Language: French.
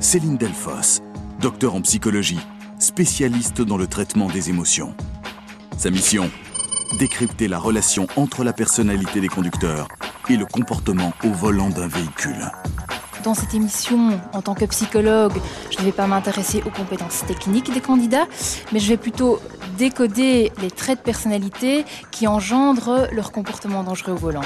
Céline Delfosse, docteur en psychologie, spécialiste dans le traitement des émotions. Sa mission, décrypter la relation entre la personnalité des conducteurs et le comportement au volant d'un véhicule. Dans cette émission, en tant que psychologue, je ne vais pas m'intéresser aux compétences techniques des candidats, mais je vais plutôt décoder les traits de personnalité qui engendrent leur comportement dangereux au volant.